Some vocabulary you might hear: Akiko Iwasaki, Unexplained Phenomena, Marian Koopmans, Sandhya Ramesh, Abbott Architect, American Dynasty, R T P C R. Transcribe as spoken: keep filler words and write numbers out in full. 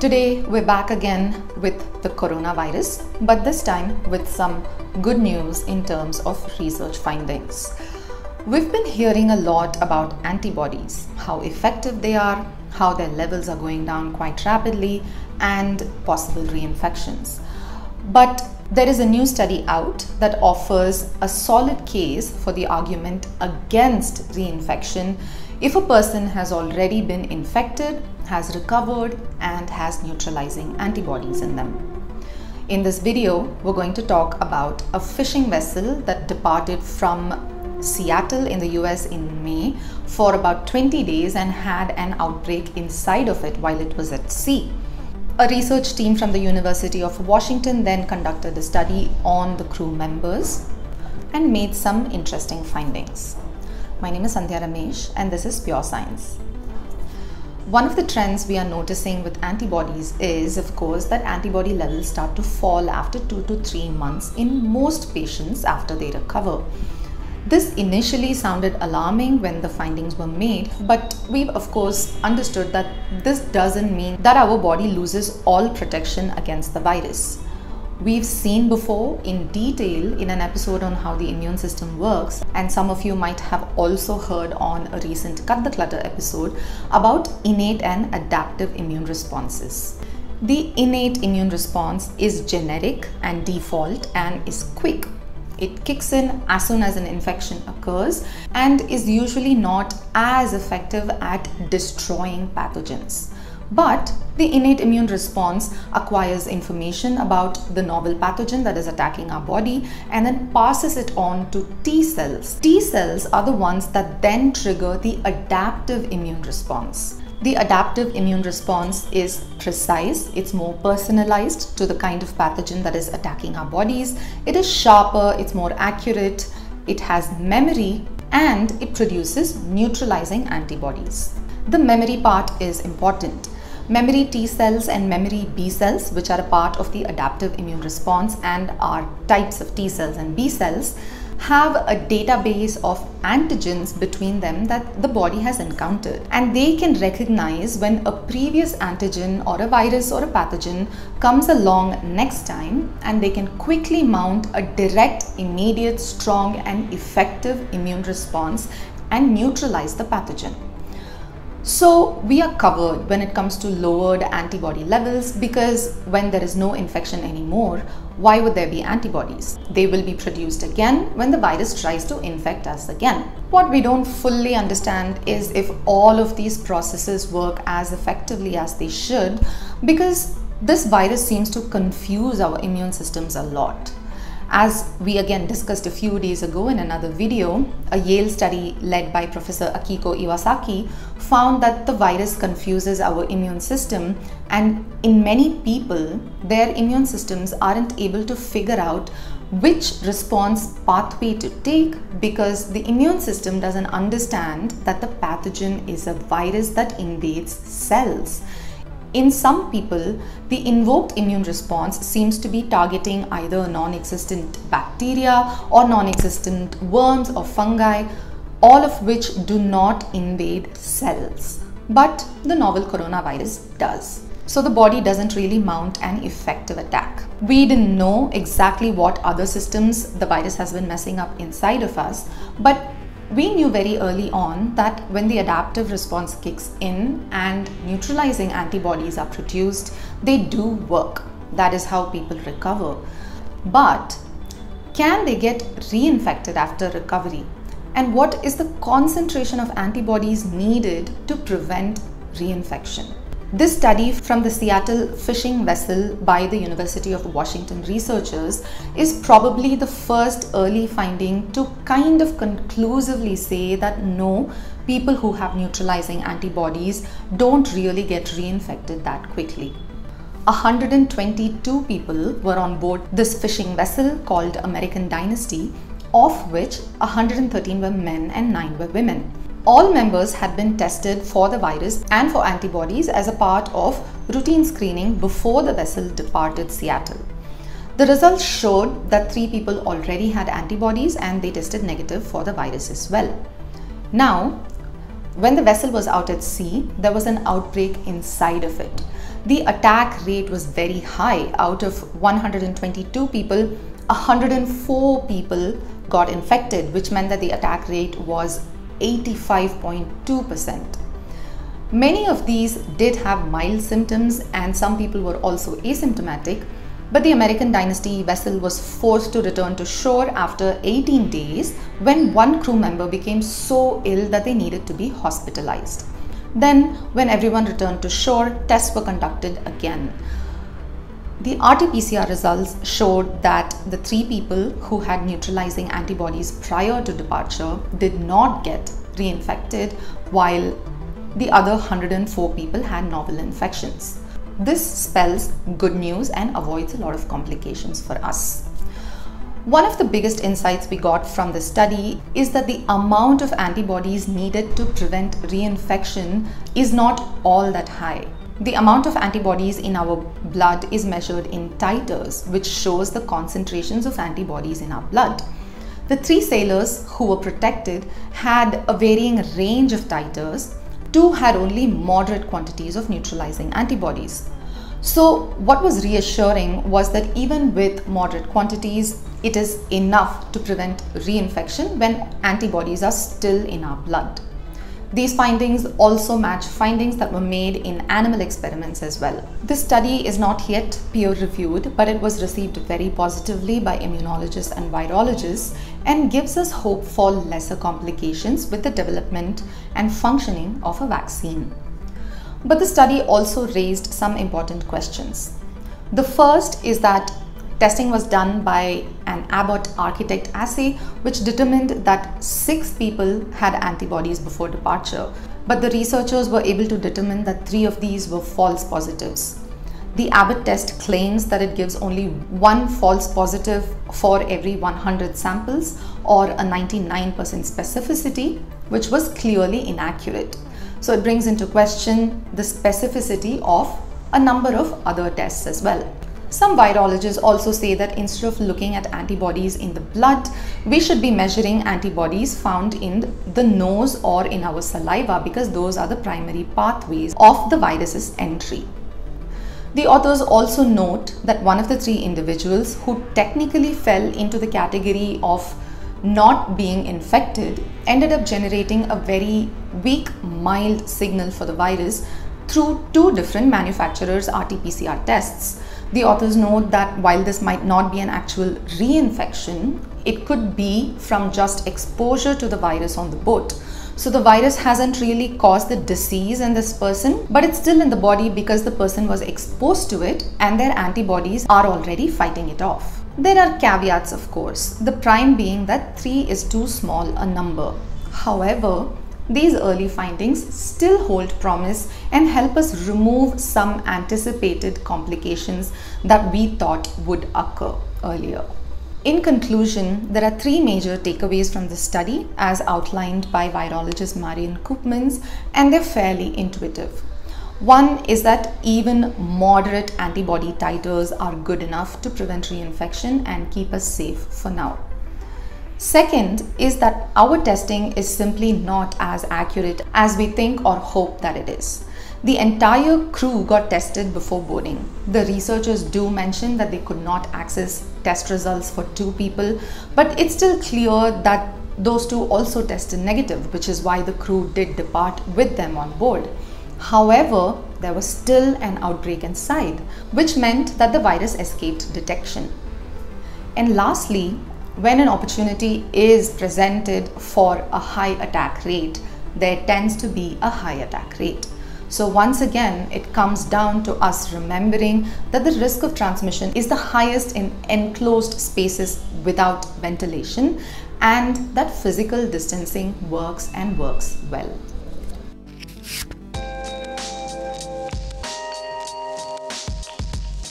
Today we're back again with the coronavirus, but this time with some good news in terms of research findings. We've been hearing a lot about antibodies, how effective they are, how their levels are going down quite rapidly, and possible reinfections. But there is a new study out that offers a solid case for the argument against reinfection if a person has already been infected, has recovered, and has neutralizing antibodies in them. In this video, we're going to talk about a fishing vessel that departed from Seattle in the U S in May for about twenty days and had an outbreak inside of it while it was at sea. A research team from the University of Washington then conducted a study on the crew members and made some interesting findings. My name is Sandhya Ramesh and this is Pure Science. One of the trends we are noticing with antibodies is, of course, that antibody levels start to fall after two to three months in most patients after they recover. This initially sounded alarming when the findings were made, but we've of course understood that this doesn't mean that our body loses all protection against the virus. We've seen before in detail in an episode on how the immune system works, and some of you might have also heard on a recent Cut the Clutter episode about innate and adaptive immune responses. The innate immune response is generic and default and is quick. It kicks in as soon as an infection occurs and is usually not as effective at destroying pathogens. But the innate immune response acquires information about the novel pathogen that is attacking our body and then passes it on to T cells. T cells are the ones that then trigger the adaptive immune response. The adaptive immune response is precise, it's more personalized to the kind of pathogen that is attacking our bodies, it is sharper, it's more accurate, it has memory, and it produces neutralizing antibodies. The memory part is important. Memory T cells and memory B cells, which are a part of the adaptive immune response and are types of T cells and B cells, have a database of antigens between them that the body has encountered, and they can recognize when a previous antigen or a virus or a pathogen comes along next time, and they can quickly mount a direct, immediate, strong and effective immune response and neutralize the pathogen. So we are covered when it comes to lowered antibody levels, because when there is no infection anymore, why would there be antibodies? They will be produced again when the virus tries to infect us again. What we don't fully understand is if all of these processes work as effectively as they should, because this virus seems to confuse our immune systems a lot. As we again discussed a few days ago in another video, a Yale study led by Professor Akiko Iwasaki found that the virus confuses our immune system, and in many people, their immune systems aren't able to figure out which response pathway to take because the immune system doesn't understand that the pathogen is a virus that invades cells. In some people, the invoked immune response seems to be targeting either non-existent bacteria or non-existent worms or fungi, all of which do not invade cells. But the novel coronavirus does. So the body doesn't really mount an effective attack. We didn't know exactly what other systems the virus has been messing up inside of us, but we knew very early on that when the adaptive response kicks in and neutralizing antibodies are produced, they do work. That is how people recover. But can they get reinfected after recovery? And what is the concentration of antibodies needed to prevent reinfection? This study from the Seattle fishing vessel by the University of Washington researchers is probably the first early finding to kind of conclusively say that no, people who have neutralizing antibodies don't really get reinfected that quickly. one hundred twenty-two people were on board this fishing vessel called American Dynasty, of which one hundred thirteen were men and nine were women. All members had been tested for the virus and for antibodies as a part of routine screening before the vessel departed Seattle. The results showed that three people already had antibodies and they tested negative for the virus as well. Now, when the vessel was out at sea, there was an outbreak inside of it. the attack rate was very high. Out of one hundred twenty-two people, one hundred four people got infected, which meant that the attack rate was eighty-five point two percent. Many of these did have mild symptoms and some people were also asymptomatic, but the American Dynasty vessel was forced to return to shore after eighteen days when one crew member became so ill that they needed to be hospitalized. Then, when everyone returned to shore, tests were conducted again. The R T P C R results showed that the three people who had neutralizing antibodies prior to departure did not get reinfected, while the other one hundred four people had novel infections. This spells good news and avoids a lot of complications for us. One of the biggest insights we got from the study is that the amount of antibodies needed to prevent reinfection is not all that high. The amount of antibodies in our blood is measured in titers, which shows the concentrations of antibodies in our blood. The three sailors who were protected had a varying range of titers. Two had only moderate quantities of neutralizing antibodies. So what was reassuring was that even with moderate quantities, it is enough to prevent reinfection when antibodies are still in our blood. These findings also match findings that were made in animal experiments as well. This study is not yet peer-reviewed, but it was received very positively by immunologists and virologists and gives us hope for lesser complications with the development and functioning of a vaccine. But the study also raised some important questions. The first is that testing was done by an Abbott Architect assay, which determined that six people had antibodies before departure, but the researchers were able to determine that three of these were false positives. The Abbott test claims that it gives only one false positive for every one hundred samples, or a ninety-nine percent specificity, which was clearly inaccurate. So it brings into question the specificity of a number of other tests as well. Some virologists also say that instead of looking at antibodies in the blood, we should be measuring antibodies found in the nose or in our saliva, because those are the primary pathways of the virus's entry. The authors also note that one of the three individuals who technically fell into the category of not being infected ended up generating a very weak, mild signal for the virus through two different manufacturers' R T P C R tests. The authors note that while this might not be an actual reinfection, it could be from just exposure to the virus on the boat. So the virus hasn't really caused the disease in this person, but it's still in the body because the person was exposed to it and their antibodies are already fighting it off. There are caveats, of course, the prime being that three is too small a number. However, these early findings still hold promise and help us remove some anticipated complications that we thought would occur earlier. In conclusion, there are three major takeaways from this study as outlined by virologist Marian Koopmans, and they're fairly intuitive. One is that even moderate antibody titers are good enough to prevent reinfection and keep us safe for now. Second is that our testing is simply not as accurate as we think or hope that it is. The entire crew got tested before boarding. The researchers do mention that they could not access test results for two people, but it's still clear that those two also tested negative, which is why the crew did depart with them on board. However, there was still an outbreak inside, which meant that the virus escaped detection. And lastly, when an opportunity is presented for a high attack rate, there tends to be a high attack rate. So once again, it comes down to us remembering that the risk of transmission is the highest in enclosed spaces without ventilation, and that physical distancing works and works well.